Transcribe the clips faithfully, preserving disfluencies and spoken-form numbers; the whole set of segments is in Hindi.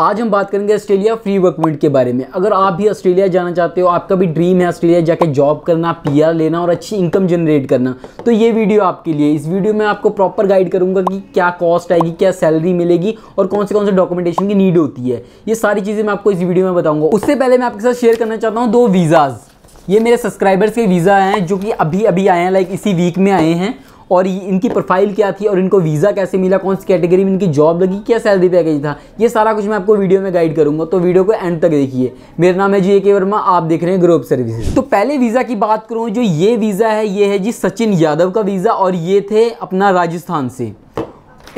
आज हम बात करेंगे ऑस्ट्रेलिया फ्री वर्क परमिट के बारे में। अगर आप भी ऑस्ट्रेलिया जाना चाहते हो, आपका भी ड्रीम है ऑस्ट्रेलिया जाके जॉब करना, पीआर लेना और अच्छी इनकम जनरेट करना, तो ये वीडियो आपके लिए। इस वीडियो में आपको प्रॉपर गाइड करूंगा कि क्या कॉस्ट आएगी, क्या सैलरी मिलेगी और कौन से कौन से डॉक्यूमेंटेशन की नीड होती है। ये सारी चीज़ें मैं आपको इस वीडियो में बताऊँगा। उससे पहले मैं आपके साथ शेयर करना चाहता हूँ दो वीज़ाज़। ये मेरे सब्सक्राइबर्स के वीज़ा हैं जो कि अभी अभी आए हैं, लाइक इसी वीक में आए हैं। और इनकी प्रोफाइल क्या थी और इनको वीज़ा कैसे मिला, कौन सी कैटेगरी में इनकी जॉब लगी, क्या सैलरी पैकेज था, ये सारा कुछ मैं आपको वीडियो में गाइड करूंगा। तो वीडियो को एंड तक देखिए। मेरा नाम है जे के वर्मा, आप देख रहे हैं ग्रोव्स सर्विसेज। तो पहले वीज़ा की बात करूँ, जो ये वीज़ा है ये है जी सचिन यादव का वीज़ा, और ये थे अपना राजस्थान से।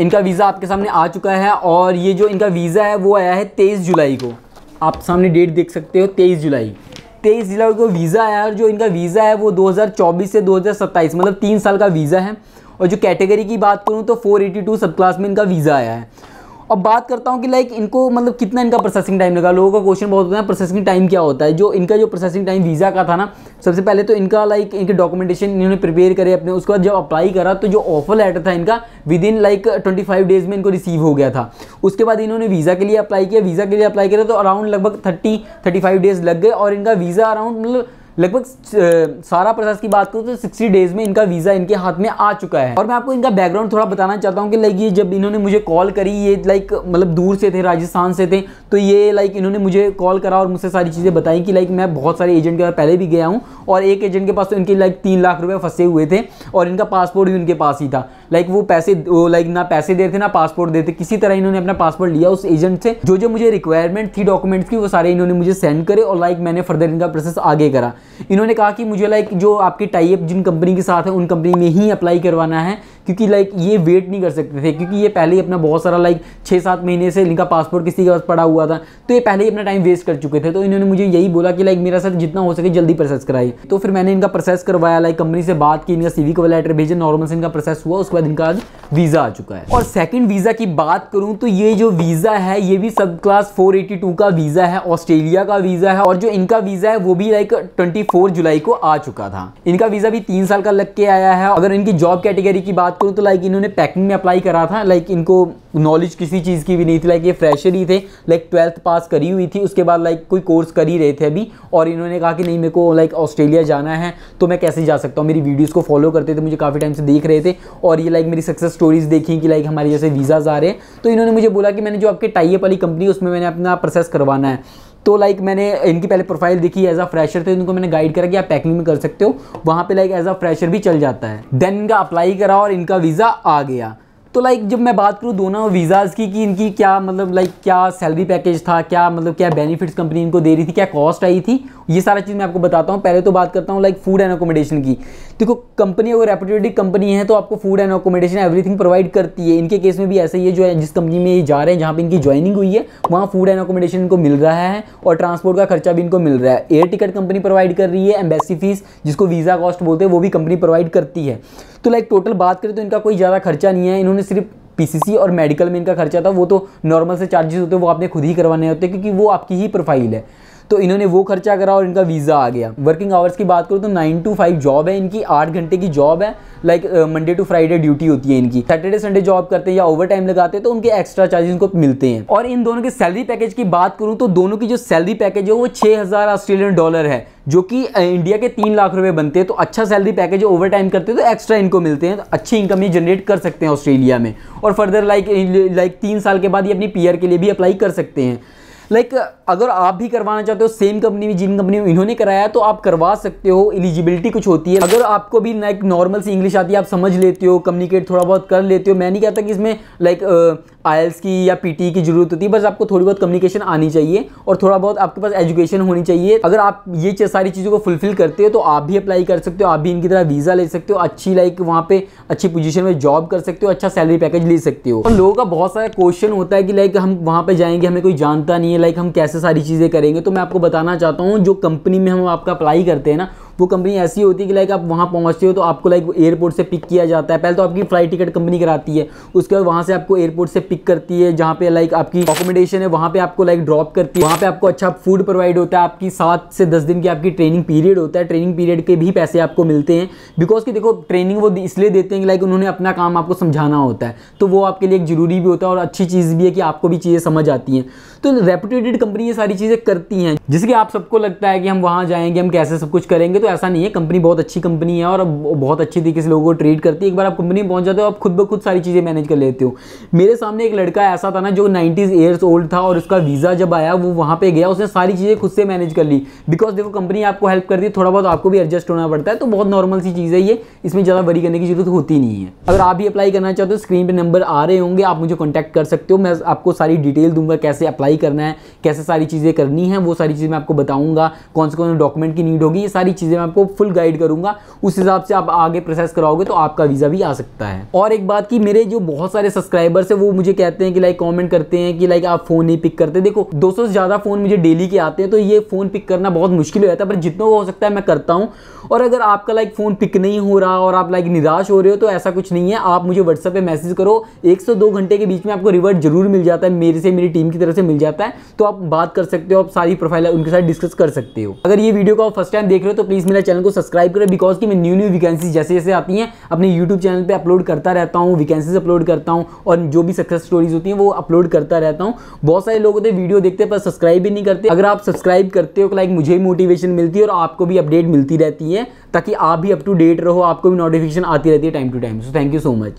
इनका वीज़ा आपके सामने आ चुका है और ये जो इनका वीज़ा है वो आया है तेईस जुलाई को। आप सामने डेट देख सकते हो, तेईस जुलाई तेईस जुलाई को वीज़ा आया। और जो इनका वीज़ा है वो दो हज़ार चौबीस से दो हज़ार सत्ताईस, मतलब तीन साल का वीज़ा है। और जो कैटेगरी की बात करूँ तो four eighty two subclass में इनका वीज़ा आया है। अब बात करता हूँ कि लाइक इनको मतलब कितना इनका प्रोसेसिंग टाइम लगा। लोगों का क्वेश्चन बहुत होता है प्रोसेसिंग टाइम क्या होता है। जो इनका जो प्रोसेसिंग टाइम वीज़ा का था ना, सबसे पहले तो इनका लाइक इनके डॉक्यूमेंटेशन इन्होंने प्रिपेयर करे अपने। उसके बाद जब अप्लाई करा तो जो ऑफर लेटर था इनका within like twenty five days में इनको रिसीव हो गया था। उसके बाद इन्होंने वीज़ा के लिए अप्लाई किया। वीज़ा के लिए अप्लाई करा तो अराउंड लगभग थर्टी थर्टी फाइव डेज़ लग गए और इनका वीज़ा अराउंड मतलब लगभग सारा प्रोसेस की बात करूँ तो सिक्सटी डेज़ में इनका वीज़ा इनके हाथ में आ चुका है। और मैं आपको इनका बैकग्राउंड थोड़ा बताना चाहता हूँ कि लाइक ये जब इन्होंने मुझे कॉल करी, ये लाइक मतलब दूर से थे, राजस्थान से थे, तो ये लाइक इन्होंने मुझे कॉल करा और मुझसे सारी चीज़ें बताई कि लाइक मैं बहुत सारे एजेंट के पास पहले भी गया हूँ और एक एजेंट के पास तो इनके लाइक तीन लाख रुपये फंसे हुए थे और इनका पासपोर्ट भी उनके पास ही था। लाइक वो पैसे लाइक ना पैसे देते ना पासपोर्ट देते, किसी तरह इन्होंने अपना पासपोर्ट लिया उस एजेंट से। जो जो मुझे रिक्वायरमेंट थी डॉक्यूमेंट्स की वो सारे इन्होंने मुझे सेंड करे और लाइक मैंने फर्दर इनका प्रोसेस आगे करा। इन्होंने कहा कि मुझे लाइक जो आपकी टाई अप जिन कंपनी के साथ है उन कंपनी में ही अप्लाई करवाना है, क्योंकि लाइक ये वेट नहीं कर सकते थे, क्योंकि ये पहले ही अपना बहुत सारा लाइक छः सात महीने से इनका पासपोर्ट किसी के पास पड़ा हुआ था, तो ये पहले ही अपना टाइम वेस्ट कर चुके थे। तो इन्होंने मुझे यही बोला कि लाइक मेरा साथ जितना हो सके जल्दी प्रोसेस कराई। तो फिर मैंने इनका प्रोसेस करवाया, लाइक कंपनी से बात की, इनका सीवी का लेटर भेजा, नॉर्मल से इनका प्रोसेस हुआ। उसके बाद इनका आज वीज़ा आ चुका है। और सेकेंड वीज़ा की बात करूँ तो ये जो वीज़ा है ये भी subclass four eighty two का वीज़ा है, ऑस्ट्रेलिया का वीज़ा है। और जो इनका वीज़ा है वो भी लाइक ट्वेंटी फोर जुलाई को आ चुका था। इनका वीज़ा भी तीन साल का लग के आया है। अगर इनकी जॉब कैटेगरी की बात करूँ तो लाइक इन्होंने पैकिंग में अप्लाई करा था। लाइक इनको नॉलेज किसी चीज़ की भी नहीं थी, लाइक ये फ्रेशर ही थे, लाइक ट्वेल्थ पास करी हुई थी। उसके बाद लाइक कोई कोर्स कर ही रहे थे अभी। और इन्होंने कहा कि नहीं मेरे को लाइक ऑस्ट्रेलिया जाना है, तो मैं कैसे जा सकता हूँ। मेरी वीडियोज़ को फॉलो करते थे, मुझे काफ़ी टाइम से देख रहे थे और ये लाइक मेरी सक्सेस स्टोरीज़ देखी कि लाइक हमारे जैसे वीज़ाज आ रहे हैं। तो इन्होंने मुझे बोला कि मैंने जो आपके टाई अप वाली कंपनी उसमें मैंने अपना प्रोसेस करवाना है। तो लाइक मैंने इनकी पहले प्रोफाइल देखी, एज अ फ्रेशर थे, इनको मैंने गाइड करा कि आप पैकिंग में कर सकते हो, वहाँ पे लाइक एज अ फ्रेशर भी चल जाता है। देन इनका अप्लाई करा और इनका वीज़ा आ गया। तो लाइक जब मैं बात करूँ दोनों वीज़ाज़ की कि इनकी क्या मतलब लाइक क्या सैलरी पैकेज था, क्या मतलब क्या बेनिफिट्स कंपनी इनको दे रही थी, क्या कॉस्ट आई थी, ये सारा चीज़ मैं आपको बताता हूँ। पहले तो बात करता हूँ लाइक फूड एंड अकोमोडेशन की। देखो कंपनी अगर रेप्यूटेड कंपनी है तो आपको food and accommodation everything provide करती है। इनके केस में भी ऐसा ही है। जो जिस कंपनी में ये जा रहे हैं, जहाँ पर इनकी ज्वाइनिंग हुई है, वहाँ फूड एंड अकोमोडेशन इनको मिल रहा है और ट्रांसपोर्ट का खर्चा भी इनको मिल रहा है। एयर टिकट कंपनी प्रोवाइड कर रही है, एम्बेसी फीस जिसको वीज़ा कॉस्ट बोलते हैं वो भी कंपनी प्रोवाइड करती है। तो लाइक टोटल बात करें तो इनका कोई ज़्यादा खर्चा नहीं है। इन्होंने सिर्फ पीसीसी और मेडिकल में इनका खर्चा था, वो तो नॉर्मल से चार्जेस होते हैं, वो आपने खुद ही करवाने होते हैं क्योंकि वो आपकी ही प्रोफाइल है। तो इन्होंने वो खर्चा करा और इनका वीज़ा आ गया। वर्किंग आवर्स की बात करूँ तो नाइन टू फाइव जॉब है इनकी, आठ घंटे की जॉब है। Like Monday to Friday duty होती है इनकी। सैटरडे संडे जॉब करते हैं या ओवर टाइम लगाते हैं तो उनके एक्स्ट्रा चार्जेस उनको मिलते हैं। और इन दोनों के सैलरी पैकेज की बात करूँ तो दोनों की जो सैलरी पैकेज है वो छः हज़ार ऑस्ट्रेलियन डॉलर है, जो कि इंडिया के तीन लाख रुपए बनते हैं। तो अच्छा सैलरी पैकेज, ओवर टाइम करते हैं तो एक्स्ट्रा इनको मिलते हैं, तो अच्छी इनकम ये जनरेट कर सकते हैं ऑस्ट्रेलिया में। और फर्दर लाइक लाइक तीन साल के बाद ये अपनी पीआर के लिए भी अप्लाई कर सकते हैं। लाइक like, अगर आप भी करवाना चाहते हो सेम कंपनी में, जिन कंपनी में इन्होंने कराया तो आप करवा सकते हो। एलिजिबिलिटी कुछ होती है। अगर आपको भी लाइक नॉर्मल सी इंग्लिश आती है, आप समझ लेते हो, कम्युनिकेट थोड़ा बहुत कर लेते हो, मैं नहीं कहता कि इसमें लाइक आईएल्स की या पीटी की जरूरत होती है, बस आपको थोड़ी बहुत कम्युनिकेशन आनी चाहिए और थोड़ा बहुत आपके पास एजुकेशन होनी चाहिए। अगर आप ये सारी चीज़ों को फुलफिल करते हो तो आप भी अप्लाई कर सकते हो, आप भी इनकी तरह वीज़ा ले सकते हो, अच्छी लाइक वहाँ पर अच्छी पोजीशन में जॉब कर सकते हो, अच्छा सैलरी पैकेज ले सकते हो। और लोगों का बहुत सारा क्वेश्चन होता है कि लाइक हम वहाँ पर जाएंगे, हमें कोई जानता नहीं है, लाइक हम कैसे सारी चीज़ें करेंगे। तो मैं आपको बताना चाहता हूँ, जो कंपनी में हम आपका अप्लाई करते हैं ना, वो कंपनी ऐसी होती है कि लाइक आप वहाँ पहुँचते हो तो आपको लाइक एयरपोर्ट से पिक किया जाता है। पहले तो आपकी फ्लाइट टिकट कंपनी कराती है, उसके बाद वहाँ से आपको एयरपोर्ट से पिक करती है, जहाँ पे लाइक आपकी अकोमोडेशन है वहाँ पे आपको लाइक ड्रॉप करती है। वहाँ पे आपको अच्छा फूड प्रोवाइड होता है, आपकी सात से दस दिन की आपकी ट्रेनिंग पीरियड होता है, ट्रेनिंग पीरियड के भी पैसे आपको मिलते हैं। बिकॉज कि देखो ट्रेनिंग वो इसलिए देते हैं कि लाइक उन्होंने अपना काम आपको समझाना होता है, तो वो आपके लिए एक जरूरी भी होता है और अच्छी चीज़ भी है कि आपको भी चीज़ें समझ आती हैं। तो रेप्यूटेड कंपनी ये सारी चीज़ें करती हैं, जिसके आप सबको लगता है कि हम वहाँ जाएंगे, हम कैसे सब कुछ करेंगे, तो ऐसा नहीं है। कंपनी बहुत अच्छी कंपनी है और बहुत अच्छी तरीके से लोगों को ट्रीट करती है। एक बार आप कंपनी में पहुँच जाते हो, आप खुद ब खुद सारी चीज़ें मैनेज कर लेते हो। मेरे सामने एक लड़का ऐसा था ना जो नाइन्टीज़ ईयर्स ओल्ड था और उसका वीज़ा जब आया वो वहाँ पर गया, उसने सारी चीज़ें खुद से मैनेज कर ली। बिकॉज देखो कंपनी आपको हेल्प करती है, थोड़ा बहुत आपको भी एडजस्ट होना पड़ता है, तो बहुत नॉर्मल सी चीज़ है ये, इसमें ज़्यादा वरी करने की जरूरत होती नहीं है। अगर आप भी अप्लाई करना चाहते हो स्क्रीन पे नंबर आ रहे होंगे, आप मुझे कॉन्टैक्ट कर सकते हो। मैं आपको सारी डिटेल दूंगा, कैसे अप्लाई करना है, कैसे सारी चीज़ें करनी है, वो सारी चीज़ें मैं आपको बताऊंगा, कौन से कौन से डॉक्यूमेंट की नीड होगी, ये सारी चीज़ें मैं आपको फुल गाइड करूँगा। उस हिसाब से आप आगे प्रोसेस कराओगे तो आपका वीज़ा भी आ सकता है। और एक बात की, मेरे जो बहुत सारे सब्सक्राइबर्स हैं वो मुझे कहते हैं कि लाइक कॉमेंट करते हैं कि लाइक आप फ़ोन नहीं पिक करते। देखो दो सौ से ज़्यादा फ़ोन मुझे डेली के आते हैं, तो ये फ़ोन पिक करना बहुत मुश्किल हो जाता है, पर जितना हो सकता है मैं करता हूँ। और अगर आपका लाइक फ़ोन पिक नहीं हो रहा और आप लाइक निराश हो रहे हो तो ऐसा कुछ नहीं है, आप मुझे व्हाट्सएप पे मैसेज करो, एक से दो घंटे के बीच में आपको रिवर्ट जरूर मिल जाता है, मेरे से मेरी टीम की तरफ से मिल जाता है। तो आप बात कर सकते हो, आप सारी प्रोफाइल उनके साथ डिस्कस कर सकते हो। अगर ये वीडियो को आप फर्स्ट टाइम देख रहे हो तो प्लीज़ मेरे चैनल को सब्सक्राइब करें, बिकॉज कि मैं न्यू न्यू वैकेंसी जैसे जैसे आती हैं अपने यूट्यूब चैनल पर अपलोड करता रहता हूँ, वैकेंसीज अपलोड करता हूँ और जो भी सक्सेस स्टोरीज होती हैं वो अपलोड करता रहता हूँ। बहुत सारे लोग होते हैं वीडियो देखते पर सब्सक्राइब भी नहीं करते। अगर आप सब्सक्राइब करते हो तो लाइक मुझे मोटिवेशन मिलती है और आपको भी अपडेट मिलती रहती है, ताकि आप भी अप टू डेट रहो, आपको भी नोटिफिकेशन आती रहती है time to time. So thank you so much.